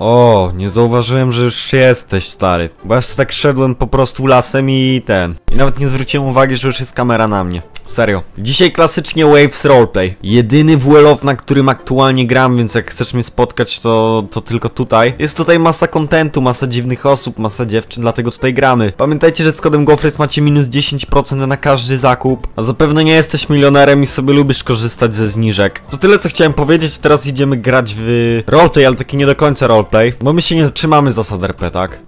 O, nie zauważyłem, że już jesteś, stary. Bo ja tak szedłem po prostu lasem i ten. I nawet nie zwróciłem uwagi, że już jest kamera na mnie. Serio. Dzisiaj klasycznie Waves Roleplay. Jedyny WL-OFF, na którym aktualnie gram, więc jak chcesz mnie spotkać, to tylko tutaj. Jest tutaj masa kontentu, masa dziwnych osób, masa dziewczyn, dlatego tutaj gramy. Pamiętajcie, że z kodem GoFresh macie minus 10% na każdy zakup. A zapewne nie jesteś milionerem i sobie lubisz korzystać ze zniżek. To tyle, co chciałem powiedzieć. Teraz idziemy grać w roleplay, ale taki nie do końca roleplay. Bo my się nie trzymamy zasad RP, tak?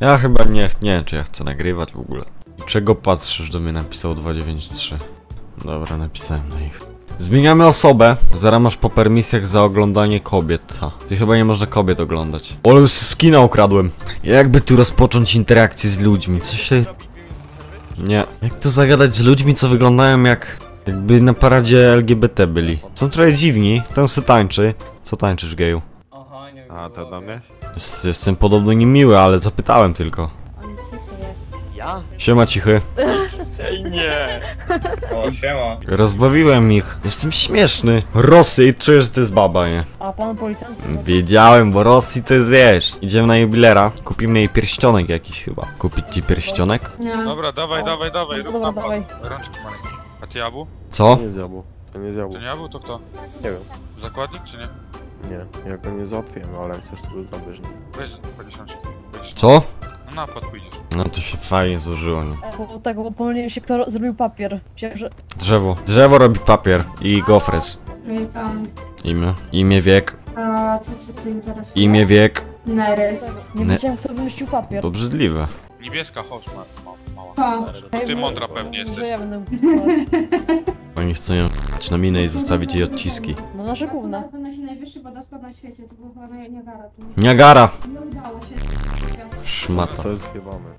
Ja chyba nie wiem, czy ja chcę nagrywać w ogóle. Czego patrzysz? Do mnie napisał 293. Dobra, napisałem do nich. Zmieniamy osobę. Zaraz masz po permisjach za oglądanie kobiet. Ha, ty chyba nie można kobiet oglądać. Ale już skina ukradłem. Jakby tu rozpocząć interakcję z ludźmi? Coś się... Nie. Jak to zagadać z ludźmi, co wyglądają jakby na paradzie LGBT byli? Są trochę dziwni. Ten se tańczy. Co tańczysz, geju? A, to do mnie? Jestem podobno niemiły, ale zapytałem tylko. Ja? Siema, cichy. Ej, nie. O, siema. Rozbawiłem ich. Jestem śmieszny. Rosy i czujesz, że to jest baba, nie? A pan policjant? Wiedziałem, bo Rosji to jest, wiesz. Idziemy na jubilera. Kupimy jej pierścionek jakiś chyba. Kupić ci pierścionek? Nie. Dobra, dawaj. Rób tam rączki maleńkie. A ty Abu? Co? To nie Diabu. To nie Abu, to kto? Nie wiem. Zakładnik czy nie? Nie, ja go nie załatwiłem, ale chcesz to zabierz. Weź 50. Co? No podpójdziesz. No to się fajnie złożyło, nie? Tak, bo pomyliłem się, kto zrobił papier. Drzewo. Drzewo robi papier i gofres. Witam. Imię, wiek. A co cię tu interesuje? Imię, wiek. Nerys. Nie wiedziałem, kto wymyślił papier. To obrzydliwe. Niebieska, chodź, mała. Ty mądra pewnie jesteś. Oni chcą ją na minę i zostawić jej odciski. No nasze główne. Najwyższy wodospad na świecie, to był chyba Niagara. Niagara! Nie udało się. Szmata.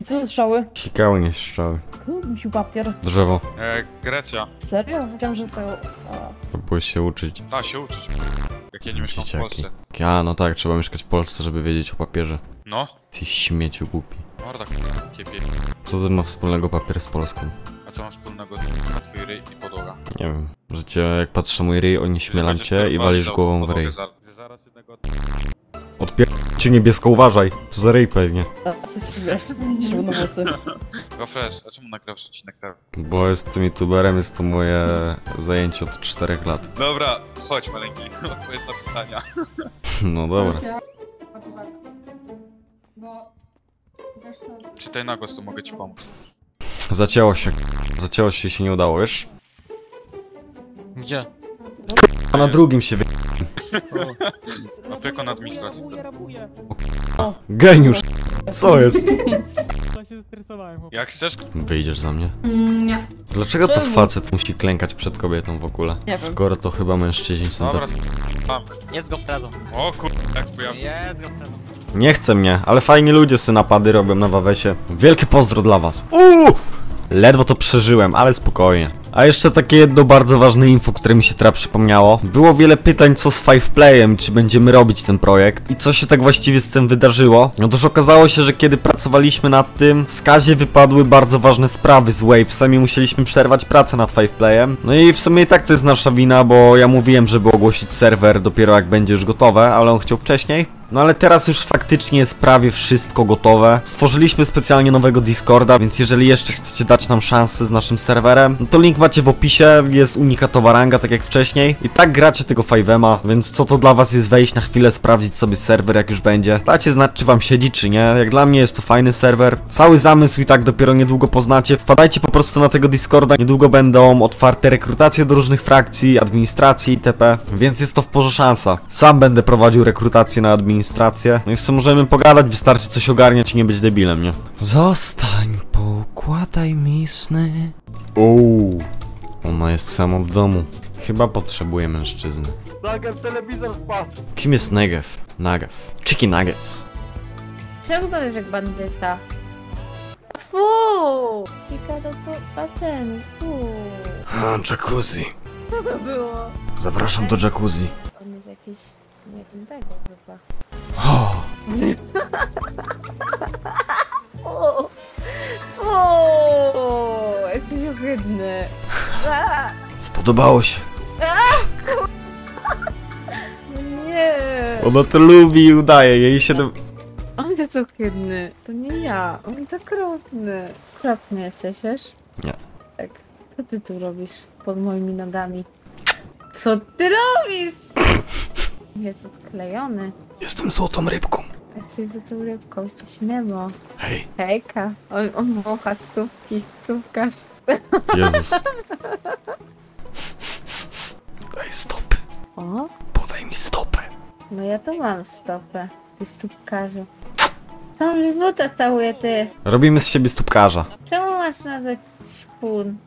I co to strzały? Sikały nie strzały. Kupił papier. Drzewo. Grecja. Serio? Wiedziałem, że to... Próbuj się uczyć. A, się uczyć. Jak ja nie mieszkam w Polsce. A, no tak, trzeba mieszkać w Polsce, żeby wiedzieć o papierze. No. Ty śmieciu głupi. Morda, kiepie. Co to ma wspólnego papier z Polską? A co ma wspólnego twój ryj i podłoga? Nie wiem. Że cię, jak patrzę mój ryj, oni śmielam cię i walisz głową w ryj. Odpier***** niebiesko, uważaj. Co za ryj pewnie. A co ci wiesz? GoFresh, a czemu nagrasz odcinek tak? Bo jestem youtuberem, jest to moje zajęcie od 4 lat. Dobra, chodź maleńki, odpowiedz na pytania. No dobra. Czytaj na głos, to mogę ci pomóc. Zacięło się i się nie udało, wiesz? Gdzie? A na drugim się wy... Opieką nad administracją. O, geniusz! Co jest? Jak chcesz? Wyjdziesz za mnie? Nie. Dlaczego to facet musi klękać przed kobietą w ogóle? Skoro to chyba mężczyźni są tacy. Jest go prawdą. O kur... jak pojawił. Jest go prawdą. Nie chce mnie, ale fajni ludzie se napady robią na Wawesie. Wielkie pozdro dla was. Ledwo to przeżyłem, ale spokojnie. A jeszcze takie jedno bardzo ważne info, które mi się teraz przypomniało. Było wiele pytań, co z FivePlayem, czy będziemy robić ten projekt i co się tak właściwie z tym wydarzyło. Otóż okazało się, że kiedy pracowaliśmy nad tym, z Kazie wypadły bardzo ważne sprawy z Wavesem i musieliśmy przerwać pracę nad FivePlayem. No i w sumie i tak to jest nasza wina, bo ja mówiłem, żeby ogłosić serwer dopiero jak będzie już gotowe, ale on chciał wcześniej. No ale teraz już faktycznie jest prawie wszystko gotowe. Stworzyliśmy specjalnie nowego Discorda, więc jeżeli jeszcze chcecie dać nam szansę z naszym serwerem, no to link macie w opisie, jest unikatowa ranga, tak jak wcześniej. I tak gracie tego fivema, więc co to dla was jest wejść na chwilę, sprawdzić sobie serwer jak już będzie. Dajcie znać, czy wam siedzi, czy nie. Jak dla mnie jest to fajny serwer. Cały zamysł i tak dopiero niedługo poznacie. Wpadajcie po prostu na tego Discorda, niedługo będą otwarte rekrutacje do różnych frakcji, administracji itp. Więc jest to w porze szansa. Sam będę prowadził rekrutację na administrację. No i co możemy pogadać, wystarczy coś ogarniać i nie być debilem, nie? Zostań, poukładaj mi sny. Ouu, ona jest sama w domu. Chyba potrzebuje mężczyzny. Negev, telewizor spadł. Kim jest Negev? Negev. Chicken Nuggets. Czemu to jest jak bandyta? Fuuu! Cieka do basenu, fuuu. A, jacuzzi. Co to było? Zapraszam do jacuzzi. On jest jakiś... nie innego chyba. O! O! O! Jesteś ohydny. Spodobało się. A, nie. Ona to lubi i udaje, jej się... On jest ohydny, to nie ja, on jest okropny. Okropny jesteś, wiesz? Nie. Tak, co ty tu robisz pod moimi nogami? Co ty robisz? Jest odklejony. Jestem złotą rybką. Jesteś złotą rybką, jesteś Nemo. Hej. Hejka. On wącha stówki, stówkarz. Jezus. Daj stopy. O? Podaj mi stopę. No ja tu mam stopę. Ty stópkarzu. Tam żywota całuje, ty. Robimy z siebie stópkarza. Czemu masz nazwać szpun?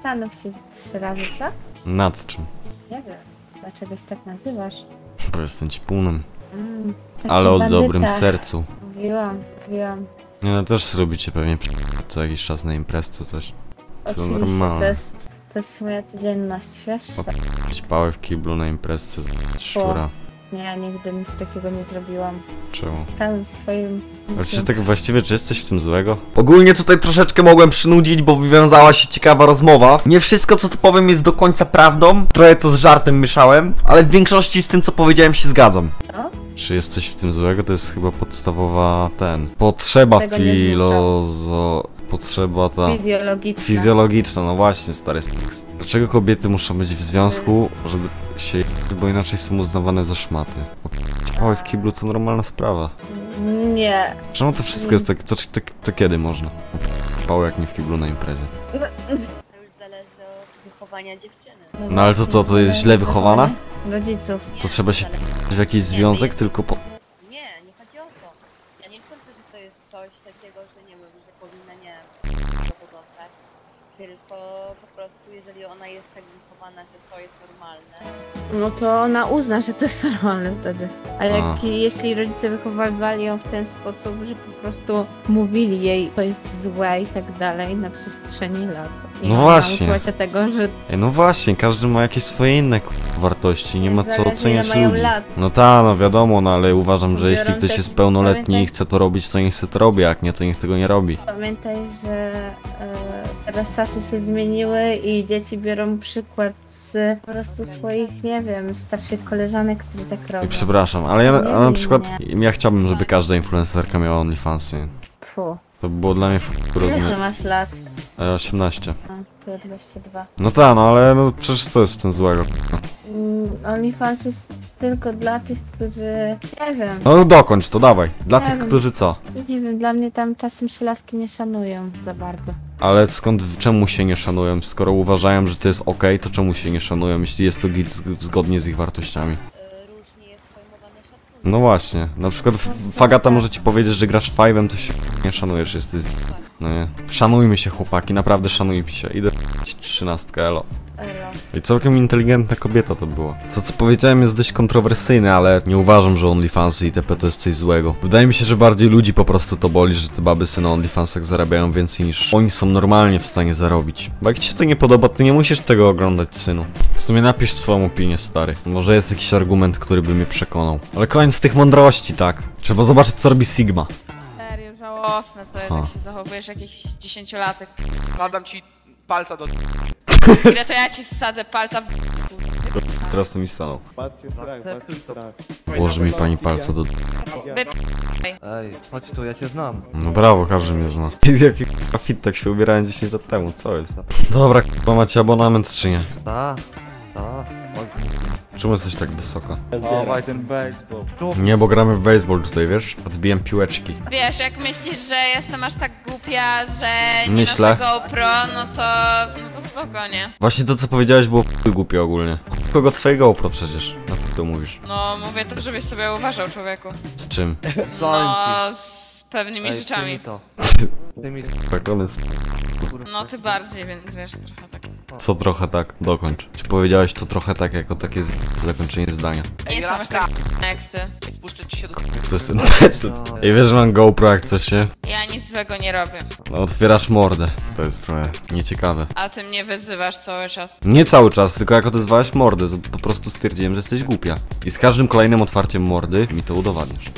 Stanów się 3 razy, tak? Nad czym? Nie wiem. Dlaczego się tak nazywasz? Bo jestem ćpunem. Ale o dobrym sercu. Mówiłam. Nie, no też zrobicie pewnie co jakiś czas na imprezce coś. Co normalne. To jest moja codzienność, wiesz? Pałę w kiblu na imprezce z szczura. Nie, ja nigdy nic takiego nie zrobiłam. Czemu? Całym swoim... Oczywiście tak właściwie, czy jest coś w tym złego? Ogólnie tutaj troszeczkę mogłem przynudzić, bo wywiązała się ciekawa rozmowa. Nie wszystko, co tu powiem, jest do końca prawdą. Trochę to z żartem mieszałem, ale w większości z tym, co powiedziałem, się zgadzam. No? Czy jest coś w tym złego? To jest chyba podstawowa potrzeba fizjologiczna, no właśnie, stary seks. Dlaczego kobiety muszą być w związku, żeby się bo inaczej są uznawane za szmaty? Oj, w kiblu to normalna sprawa. Nie. Czemu to wszystko jest tak, to kiedy można? Pało jak nie w kiblu na imprezie. To już zależy od wychowania dziewczyny. No ale to co, to jest źle wychowana? Rodziców. To trzeba się w jakiś związek tylko po... Nie chodzi o to. Ja nie sądzę, że to jest coś takiego, że nie wiem, że powinna pogodać. Tylko po prostu, jeżeli ona jest tak wychowana, że to jest normalne. No to ona uzna, że to jest normalne wtedy. Ale jeśli rodzice wychowywali ją w ten sposób, że po prostu mówili jej, to jest złe i tak dalej na przestrzeni lat. I no właśnie. Się tego, że... No właśnie, każdy ma jakieś swoje inne wartości, nie ma co oceniać ludzi. No tak, no wiadomo, no ale uważam, że jeśli ktoś jest pełnoletni i chce to robić, to niech chce to robi, jak nie, to niech tego nie robi. Pamiętaj, że teraz czasy się zmieniły i dzieci biorą przykład z po prostu swoich, nie wiem, starszych koleżanek, które tak robią. I przepraszam, ale ja na przykład, ja chciałbym, żeby każda influencerka miała OnlyFans. To było dla mnie rozumiem. Ile masz lat? 18. A, 22. No tak, no ale no przecież co jest w tym złego? OnlyFans jest tylko dla tych, którzy... Nie wiem. No dokończ to, dawaj. Dla tych, którzy co? Nie wiem, dla mnie tam czasem się laski nie szanują za bardzo. Ale skąd, czemu się nie szanują? Skoro uważają, że to jest okej, to czemu się nie szanują, jeśli jest to zgodnie z ich wartościami? No właśnie, na przykład Fagata może ci powiedzieć, że grasz fivem, to się nie szanujesz, jesteś no nie. Szanujmy się chłopaki, naprawdę szanujmy się. Idę 13 elo. I całkiem inteligentna kobieta to była. To co powiedziałem jest dość kontrowersyjne, ale nie uważam, że OnlyFans i itp. to jest coś złego. Wydaje mi się, że bardziej ludzi po prostu to boli, że te baby na OnlyFansach zarabiają więcej niż oni są normalnie w stanie zarobić. Bo jak ci się to nie podoba, ty nie musisz tego oglądać, synu. W sumie napisz swoją opinię, stary. Może jest jakiś argument, który by mnie przekonał. Ale koniec tych mądrości, tak? Trzeba zobaczyć, co robi Sigma. Serio, żałosne to jest, jak się zachowujesz jakichś 10-latek. Nadam ci palca do... Ile to ja ci wsadzę palca w... Teraz to mi stanął. Włoży mi pani palca do... Ej, chodź tu, ja cię znam. No brawo, każdy mnie zna. Jaki fit tak się ubierałem 10 lat temu, co jest? Dobra, k***a, macie abonament czy nie? Ta. Czemu jesteś tak wysoko? Nie, bo gramy w baseball tutaj, wiesz? Odbijam piłeczki. Wiesz, jak myślisz, że jestem aż tak głupia, że nie noszę GoPro, no to spoko, nie? Właśnie to, co powiedziałeś, było głupie ogólnie. Kogo twoje GoPro przecież? Na to mówisz. No, mówię to, żebyś sobie uważał, człowieku. Z czym? No, z pewnymi rzeczami. Tak, on jest... No, ty bardziej, więc wiesz, trochę tak. Co trochę tak? Dokończ. Czy powiedziałeś to trochę tak, jako takie zakończenie zdania? Nie jestem aż tak jak ty. Spuszczę ci się do... To jest ten I wiesz, że mam GoPro jak coś, nie? Ja nic złego nie robię. No otwierasz mordę. To jest trochę nieciekawe. A ty mnie wyzywasz cały czas. Nie cały czas, tylko jak odezwałeś mordę. Po prostu stwierdziłem, że jesteś głupia. I z każdym kolejnym otwarciem mordy mi to udowadniasz.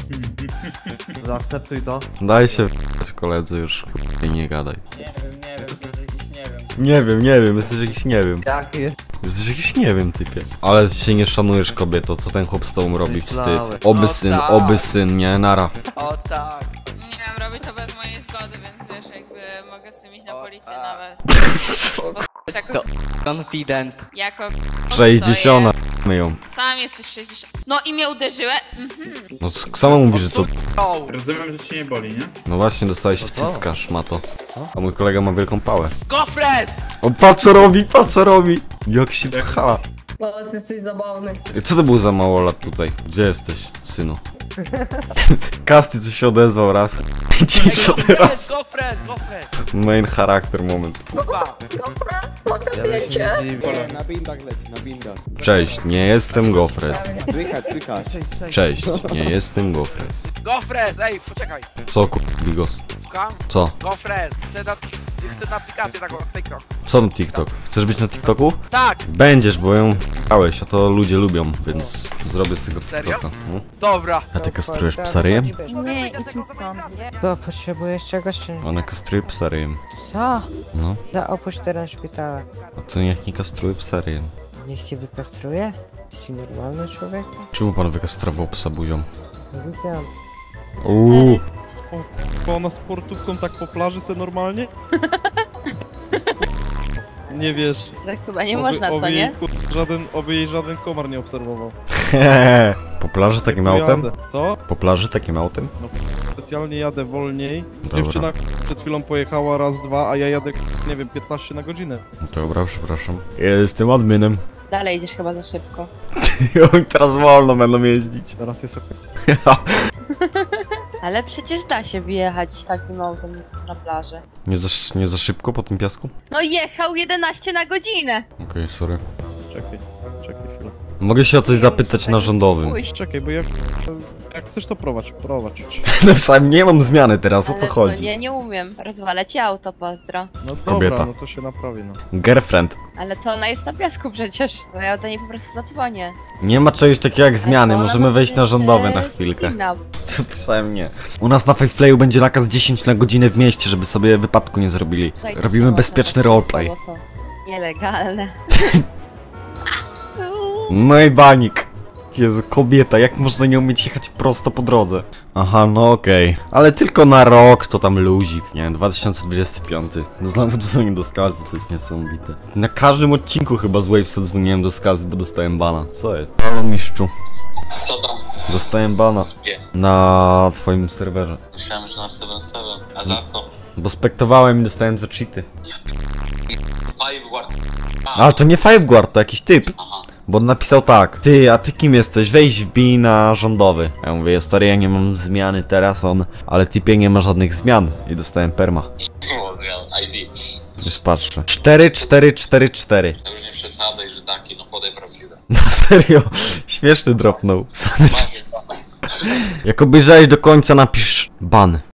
Zaakceptuj to. Daj się koledzy, już nie gadaj. Nie wiem, jesteś jakiś nie wiem. Jak jest? Jesteś jakiś, nie wiem, typie. Ale się nie szanujesz, kobieto, co ten chłop z tobą robi, wstyd. Oby syn, nie? Nara. O tak. Nie wiem, robi to bez mojej zgody, więc wiesz, jakby mogę z tym iść na policję nawet. Jako confident. Jako 60 ją. Sam jesteś 60. No i mnie uderzyłe. No sama mówi, że to. Rozumiem, że się nie boli, nie? No właśnie, dostałeś w cycka, szmato. A mój kolega ma wielką pałę. GoFresh! O, patrz co robi, patrz co robi! Jak się pcha. No, ty jesteś zabawny. Co to był za mało lat tutaj? Gdzie jesteś, synu? Kasty coś się odezwał raz. Cisza teraz. Main charakter moment. Cześć, nie jestem GoFresh. Cześć, nie jestem GoFresh. GoFresh, ej, poczekaj. Co kupi go? Co? GoFresh, chcę na aplikację taką, TikTok. Co na TikTok? Chcesz być na TikToku? Tak! Będziesz, bo ją p***ałeś, a to ludzie lubią, więc zrobię z tego TikToka. Dobra. A ty kastrujesz psaryjem? Nie, idź mi stąd. Bo potrzebujesz czegoś, czy nie? Ona kastruje psaryjem. Co? No. Da, opuść teren szpitala. A co, niech nie kastruje psaryjem? Niech cię wykastruje? Jesteś normalny człowiek? Czemu pan wykastrował psa buzią? Nie widziałam. Uuuu. Ona sportówką tak po plaży se normalnie? Nie wiesz. Tak chyba nie można, co nie? Oby jej żaden komar nie obserwował. Po plaży takim autem? Co? Po plaży takim autem? No specjalnie jadę wolniej. Dobra. Dziewczyna przed chwilą pojechała raz, dwa, a ja jadę, nie wiem, 15 na godzinę. Dobra, przepraszam. Jestem adminem. Dalej idziesz chyba za szybko. Oni teraz wolno będą jeździć. Teraz jest okej. Ale przecież da się wjechać takim autem na plażę. Nie za szybko po tym piasku? No jechał 11 na godzinę. Okej, sorry. Czekaj chwilę. Mogę się o coś zapytać na rządowym. Czekaj, bo jak chcesz to prowadź. No sam nie mam zmiany teraz, o co chodzi? No nie umiem. Rozwalę ci auto, pozdro. No dobra, kobieta. No to się naprawi, no. Girlfriend. Ale to ona jest na piasku przecież, bo ja do niej po prostu zadzwonię. Nie ma czegoś takiego jak zmiany, możemy wejść na rządowy na chwilkę. Pisałem nie. U nas na FivePlayu będzie nakaz 10 na godzinę w mieście, żeby sobie wypadku nie zrobili. Robimy bezpieczny roleplay. Nielegalne. No i banik. Jezu, kobieta, jak można nie umieć jechać prosto po drodze? Aha, no okej. Ale tylko na rok to tam luzik, nie? 2025. Znowu dzwonię do skazy, to jest niesamowite. Na każdym odcinku chyba z Wavesa dzwoniłem do skazy, bo dostałem bana. Co jest? Halo, mistrzu. Co tam? Dostałem bana. Gdzie? Na twoim serwerze. Myślałem, że na 7-7. A za co? Bo spektowałem i dostałem za cheaty. Fiveguard. Ale to nie Fiveguard, to jakiś typ. Aha. Bo on napisał tak: ty, a ty kim jesteś? Wejdź wbij na rządowy. Ja mówię, stary, ja nie mam zmiany teraz, on, ale typie nie ma żadnych zmian. I dostałem perma. O, zmian, ID. Już patrzę. 4444. No już nie przesadzaj, że taki, no podaj prawdziwe. No serio, śmieszny dropnął. Jak obejrzałeś do końca, napisz ban.